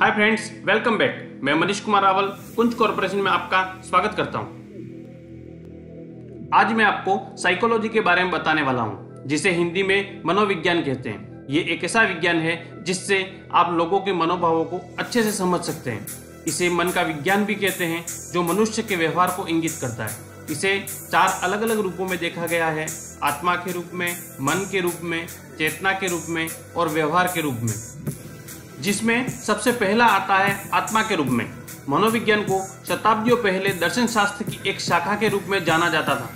Hi friends, welcome back. मैं मनीष कुमार रावल कुंच corporation में आपका स्वागत करता हूं। आज मैं आपको साइकोलॉजी के बारे में बताने वाला हूं, जिसे हिंदी में मनोविज्ञान कहते हैं। ये एक ऐसा विज्ञान है जिससे आप लोगों के मनोभावों को अच्छे से समझ सकते हैं। इसे मन का विज्ञान भी कहते हैं, जो मनुष्य के व्यवहार को इंगित करता है। इसे 4 अलग अलग रूपों में देखा गया है: आत्मा के रूप में, मन के रूप में, चेतना के रूप में और व्यवहार के रूप में, जिसमें सबसे पहला आता है आत्मा के रूप में। मनोविज्ञान को शताब्दियों पहले दर्शन शास्त्र की एक शाखा के रूप में जाना जाता था।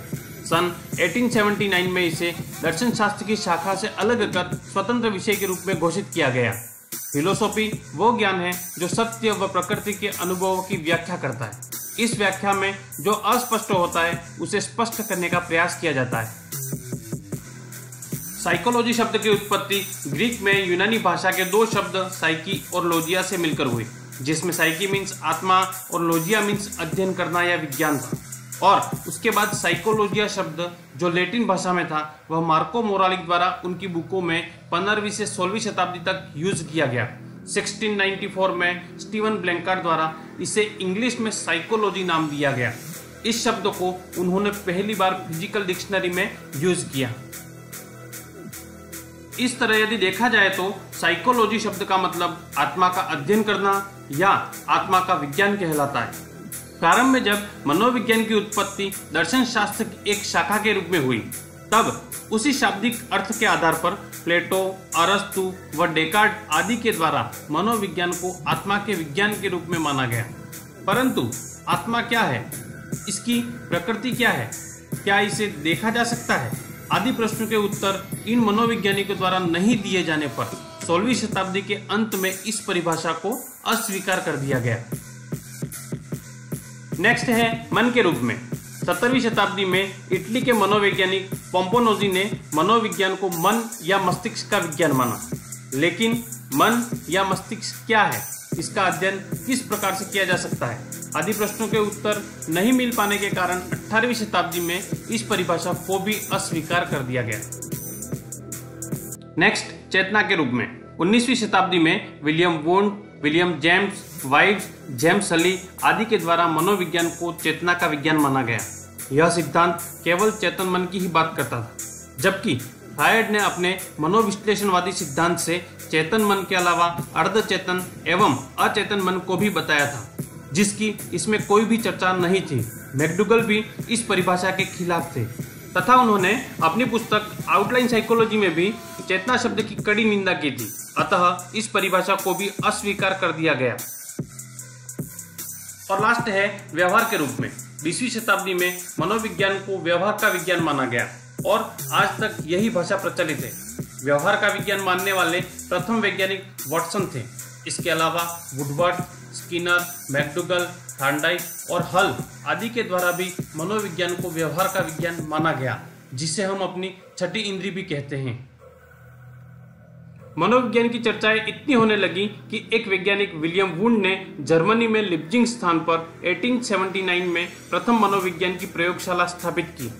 सन 1879 में इसे दर्शन शास्त्र की शाखा से अलग कर स्वतंत्र विषय के रूप में घोषित किया गया। फिलोसॉफी वो ज्ञान है जो सत्य व प्रकृति के अनुभवों की व्याख्या करता है। इस व्याख्या में जो अस्पष्ट होता है उसे स्पष्ट करने का प्रयास किया जाता है। साइकोलॉजी शब्द की उत्पत्ति ग्रीक में यूनानी भाषा के 2 शब्द साइकी और लोजिया से मिलकर हुई, जिसमें साइकी मीन्स आत्मा और लोजिया मीन्स अध्ययन करना या विज्ञान था। और उसके बाद साइकोलोजिया शब्द, जो लैटिन भाषा में था, वह मार्को मोरालिक द्वारा उनकी बुकों में 15वीं से 16वीं शताब्दी तक यूज किया गया। 1694 में स्टीवन ब्लैंकार्ड द्वारा इसे इंग्लिश में साइकोलॉजी नाम दिया गया। इस शब्द को उन्होंने पहली बार फिजिकल डिक्शनरी में यूज किया। इस तरह यदि देखा जाए तो साइकोलॉजी शब्द का मतलब आत्मा का अध्ययन करना या आत्मा का विज्ञान कहलाता है। प्रारंभ में जब मनोविज्ञान की उत्पत्ति दर्शन शास्त्र की एक शाखा के रूप में हुई, तब उसी शाब्दिक अर्थ के आधार पर प्लेटो, अरस्तु व डेकार्ट आदि के द्वारा मनोविज्ञान को आत्मा के विज्ञान के रूप में माना गया। परंतु आत्मा क्या है, इसकी प्रकृति क्या है, क्या इसे देखा जा सकता है आदि प्रश्नों के उत्तर इन मनोवैज्ञानिकों द्वारा नहीं दिए जाने पर 16वीं शताब्दी के अंत में इस परिभाषा को अस्वीकार कर दिया गया। नेक्स्ट है मन के रूप में। 17वीं शताब्दी में इटली के मनोवैज्ञानिक पोम्पोनोजी ने मनोविज्ञान को मन या मस्तिष्क का विज्ञान माना। लेकिन मन या मस्तिष्क क्या है, इसका अध्ययन किस प्रकार से किया जा सकता है आदि प्रश्नों के उत्तर नहीं मिल पाने के कारण 18वीं शताब्दी में इस परिभाषा को भी अस्वीकार कर दिया गया। नेक्स्ट, चेतना के रूप में। 19वीं शताब्दी में विलियम वुंट, विलियम जेम्स, वाइल्ड जेम्स हली आदि के द्वारा मनोविज्ञान को चेतना का विज्ञान माना गया। यह सिद्धांत केवल चेतन मन की ही बात करता था, जबकि फ्रायड ने अपने मनोविश्लेषणवादी सिद्धांत से चेतन मन के अलावा अर्धचेतन एवं अचेतन मन को भी बताया था, जिसकी इसमें कोई भी चर्चा नहीं थी। मैकडूगल भी इस परिभाषा के खिलाफ थे तथा उन्होंने अपनी पुस्तक आउटलाइन साइकोलॉजी में भी चेतना शब्द की कड़ी निंदा की थी। अतः इस परिभाषा को भी अस्वीकार कर दिया गया। और लास्ट है व्यवहार के रूप में। 20वीं शताब्दी में मनोविज्ञान को व्यवहार का विज्ञान माना गया और आज तक यही भाषा प्रचलित है। व्यवहार का विज्ञान मानने वाले प्रथम वैज्ञानिक वॉटसन थे। इसके अलावा वुडवर्थ, स्किनर, मैकडूगल, थॉर्नडाइक और हल आदि के द्वारा भी मनोविज्ञान को व्यवहार का विज्ञान माना गया, जिसे हम अपनी छठी इंद्री भी कहते हैं। मनोविज्ञान की चर्चाएं इतनी होने लगी कि एक वैज्ञानिक विलियम वुंड ने जर्मनी में लिप्जिंग स्थान पर 1879 में प्रथम मनोविज्ञान की प्रयोगशाला स्थापित की।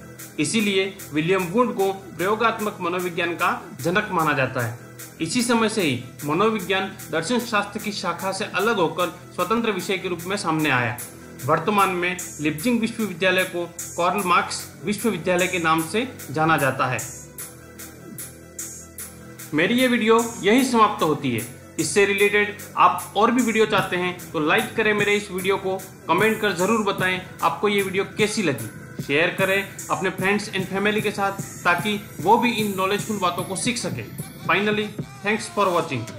इसीलिए विलियम वुंड को प्रयोगात्मक मनोविज्ञान का जनक माना जाता है। इसी समय से ही मनोविज्ञान दर्शन शास्त्र की शाखा से अलग होकर स्वतंत्र विषय के रूप में सामने आया। वर्तमान में लिप्जिंग विश्वविद्यालय को कार्ल मार्क्स विश्वविद्यालय के नाम से जाना जाता है। मेरी ये वीडियो यही समाप्त होती है। इससे रिलेटेड आप और भी वीडियो चाहते हैं तो लाइक करें मेरे इस वीडियो को, कमेंट कर ज़रूर बताएं आपको ये वीडियो कैसी लगी। शेयर करें अपने फ्रेंड्स एंड फैमिली के साथ ताकि वो भी इन नॉलेजफुल बातों को सीख सकें। Finally, thanks for watching.